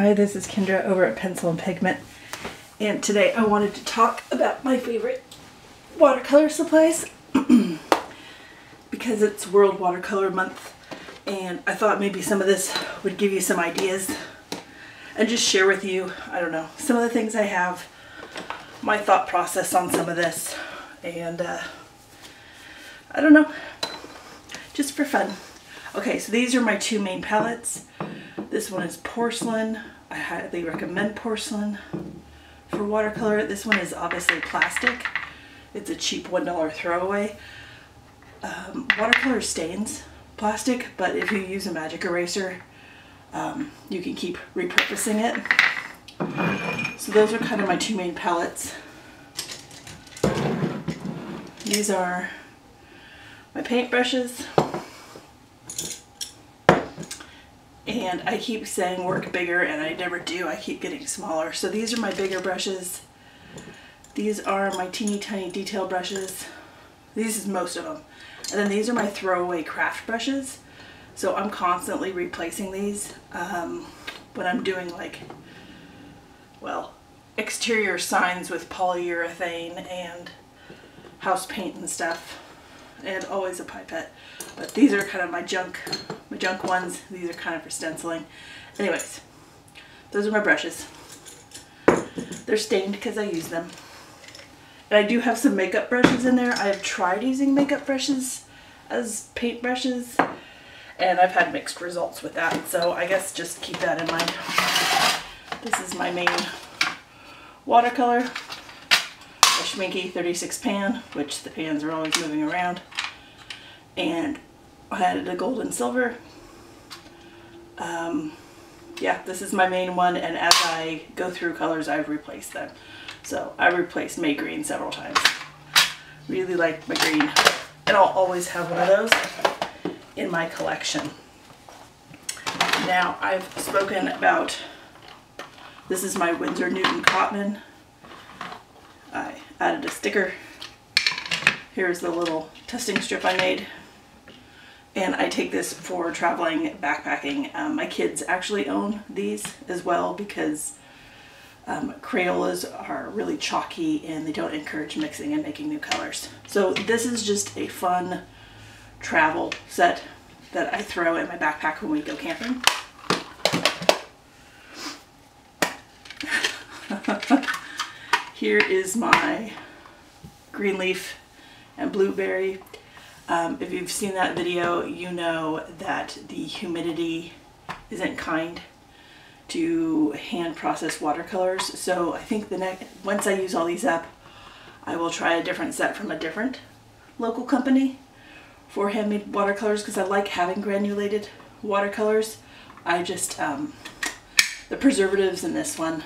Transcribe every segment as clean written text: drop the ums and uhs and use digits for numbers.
Hi, this is Kendra over at Pencil and Pigment, and today I wanted to talk about my favorite watercolor supplies because it's World Watercolor Month, and I thought maybe some of this would give you some ideas and just share with you, I don't know, some of the things I have, my thought process on some of this, and I don't know, just for fun. Okay, so these are my two main palettes. This one is porcelain. I highly recommend porcelain for watercolor. This one is obviously plastic. It's a cheap $1 throwaway. Watercolor stains plastic, but if you use a magic eraser, you can keep repurposing it. So those are kind of my two main palettes. These are my paint brushes. And I keep saying work bigger, and I never do. I keep getting smaller. So these are my bigger brushes. These are my teeny tiny detail brushes. These is most of them. And then these are my throwaway craft brushes. So I'm constantly replacing these when I'm doing, like, well, exterior signs with polyurethane and house paint and stuff. And always a pipette. But these are kind of my junk ones. These are kind of for stenciling. Anyways, those are my brushes. They're stained because I use them. And I do have some makeup brushes in there. I have tried using makeup brushes as paint brushes, and I've had mixed results with that. So I guess just keep that in mind. This is my main watercolor, a Schmincke 36 pan, which the pans are always moving around. And I added a gold and silver. Yeah, this is my main one, and as I go through colors, I've replaced them. So I replaced my green several times. Really like my green, and I'll always have one of those in my collection. Now, I've spoken about, this is my Winsor & Newton Cotman. I added a sticker. Here's the little testing strip I made. And I take this for traveling, backpacking. My kids actually own these as well because Crayolas are really chalky and they don't encourage mixing and making new colors. So this is just a fun travel set that I throw in my backpack when we go camping. Here is my Greenleaf and Blueberry. If you've seen that video, you know that the humidity isn't kind to hand processed watercolors. So I think once I use all these up, I will try a different set from a different local company for handmade watercolors because I like having granulated watercolors. I just, the preservatives in this one,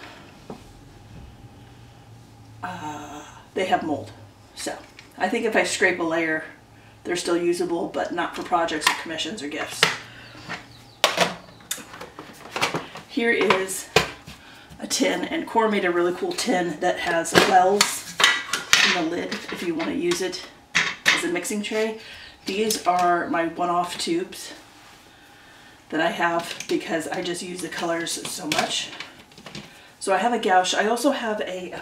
they have mold. So I think if I scrape a layer, they're still usable, but not for projects or commissions or gifts. Here is a tin, and Cora made a really cool tin that has wells in the lid if you want to use it as a mixing tray. These are my one-off tubes that I have because I just use the colors so much. So I have a gouache. I also have a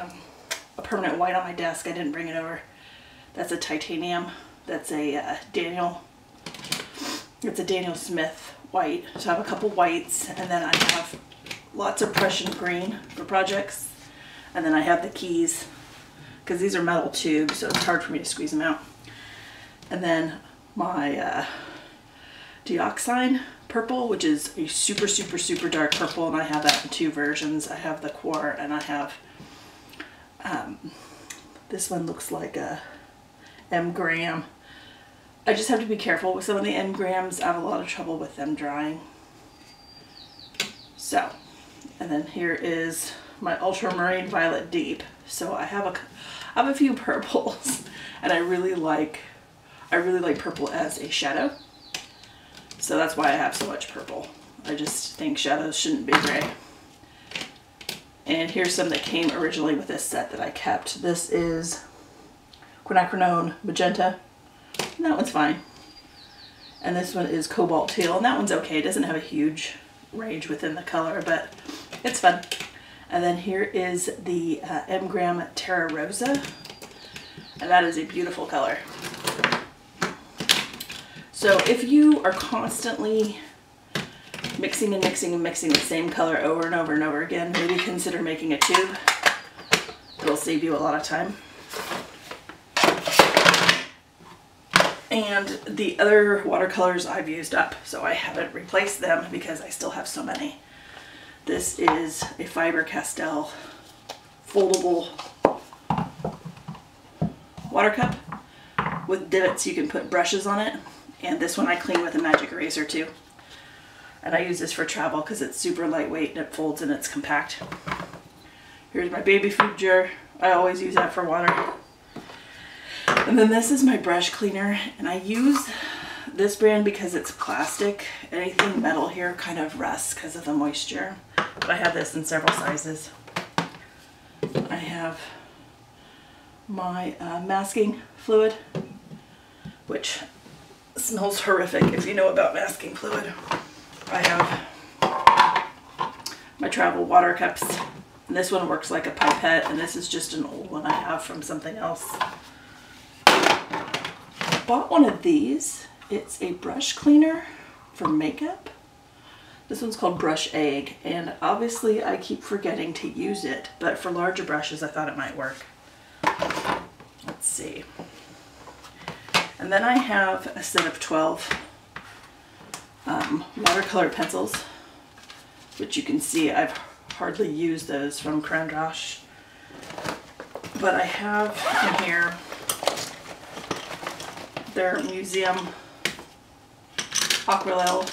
permanent white on my desk. I didn't bring it over. That's a titanium. That's a Daniel Smith white. So I have a couple whites, and then I have lots of Prussian green for projects. And then I have the keys, because these are metal tubes, so it's hard for me to squeeze them out. And then my dioxazine purple, which is a super, super, super dark purple, and I have that in two versions. I have the Quar, and I have, this one looks like a M. Graham. I just have to be careful with some of the M. Grahams. I have a lot of trouble with them drying. So, and then here is my Ultramarine Violet Deep. So I have a few purples, and I really like purple as a shadow. So that's why I have so much purple. I just think shadows shouldn't be gray. And here's some that came originally with this set that I kept. This is Quinacridone magenta, and that one's fine. And this one is cobalt teal, and that one's okay. It doesn't have a huge range within the color, but it's fun. And then here is the M. Graham Terra Rosa, and that is a beautiful color. So if you are constantly mixing and mixing and mixing the same color over and over and over again, maybe consider making a tube. It'll save you a lot of time. And the other watercolors I've used up, so I haven't replaced them because I still have so many. This is a Faber-Castell foldable water cup with divots. You can put brushes on it. And this one I clean with a magic eraser too. And I use this for travel because it's super lightweight and it folds and it's compact. Here's my baby food jar. I always use that for water. And then this is my brush cleaner, and I use this brand because it's plastic. Anything metal here kind of rusts because of the moisture. But I have this in several sizes. I have my masking fluid, which smells horrific if you know about masking fluid. I have my travel water cups. And this one works like a pipette, and this is just an old one I have from something else. I bought one of these. It's a brush cleaner for makeup. This one's called Brush Egg, and obviously I keep forgetting to use it, but for larger brushes I thought it might work. Let's see. And then I have a set of 12 watercolor pencils, which you can see I've hardly used those from Caran d'Ache. But I have in here their Museum Aquarelle,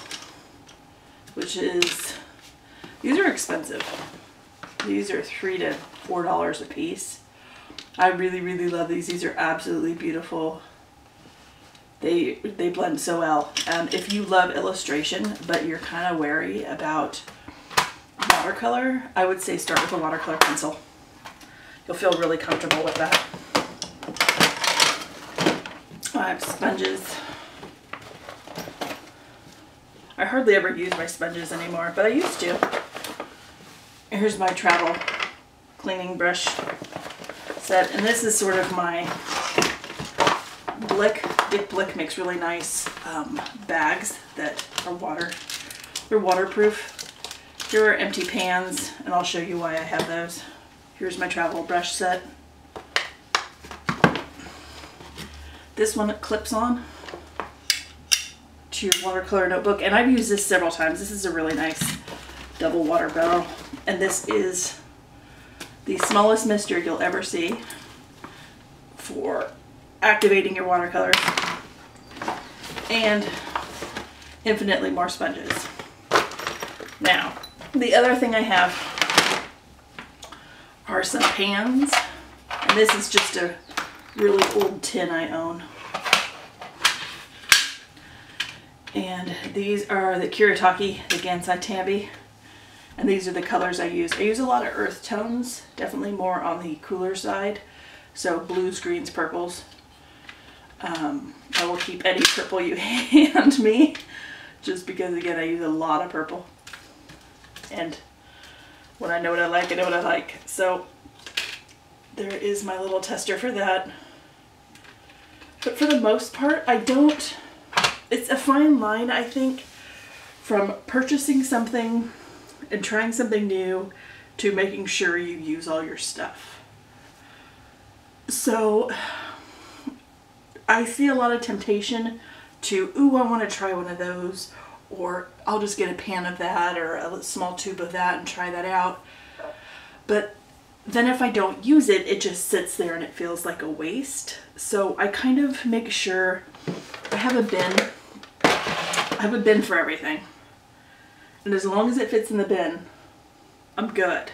which is, these are expensive. These are $3 to $4 a piece. I really, really love these. These are absolutely beautiful. They blend so well. If you love illustration but you're kind of wary about watercolor, I would say start with a watercolor pencil. You'll feel really comfortable with that. I have sponges. I hardly ever use my sponges anymore, but I used to. Here's my travel cleaning brush set, and this is sort of my Blick. Blick makes really nice bags that are they're waterproof. Here are empty pans, and I'll show you why I have those. Here's my travel brush set. This one clips on to your watercolor notebook, and I've used this several times. This is a really nice double water barrel, and this is the smallest mister you'll ever see for activating your watercolor, and infinitely more sponges. Now, the other thing I have are some pans, and this is just a really old tin I own. And these are the Kuretake, the Gansai Tambi, and these are the colors I use. I use a lot of earth tones, definitely more on the cooler side, so blues, greens, purples. I will keep any purple you hand me, just because, again, I use a lot of purple. And when I know what I like, I know what I like. So there is my little tester for that. But for the most part, I don't, it's a fine line, I think, from purchasing something and trying something new to making sure you use all your stuff. So I see a lot of temptation to, ooh, I want to try one of those, or I'll just get a pan of that or a small tube of that and try that out. But then if I don't use it, it just sits there and it feels like a waste. So I kind of make sure I have a bin. I have a bin for everything. And as long as it fits in the bin, I'm good.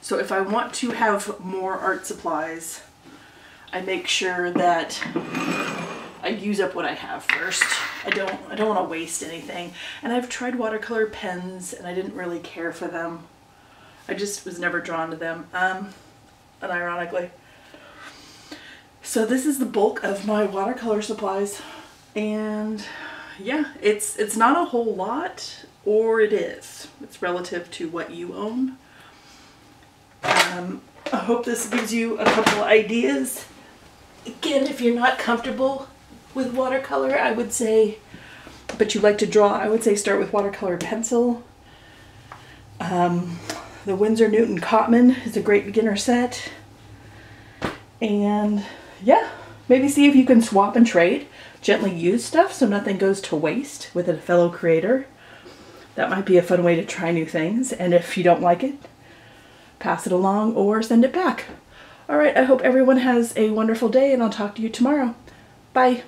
So if I want to have more art supplies, I make sure that I use up what I have first. I don't want to waste anything. And I've tried watercolor pens, and I didn't really care for them. I just was never drawn to them, unironically. So this is the bulk of my watercolor supplies, and yeah, it's not a whole lot. or it is. It's relative to what you own. I hope this gives you a couple ideas. Again, if you're not comfortable with watercolor, I would say, but you like to draw, I would say start with watercolor pencil. The Winsor Newton Cotman is a great beginner set. And yeah, maybe see if you can swap and trade, gently use stuff so nothing goes to waste with a fellow creator. That might be a fun way to try new things. And if you don't like it, pass it along or send it back. All right, I hope everyone has a wonderful day and I'll talk to you tomorrow. Bye.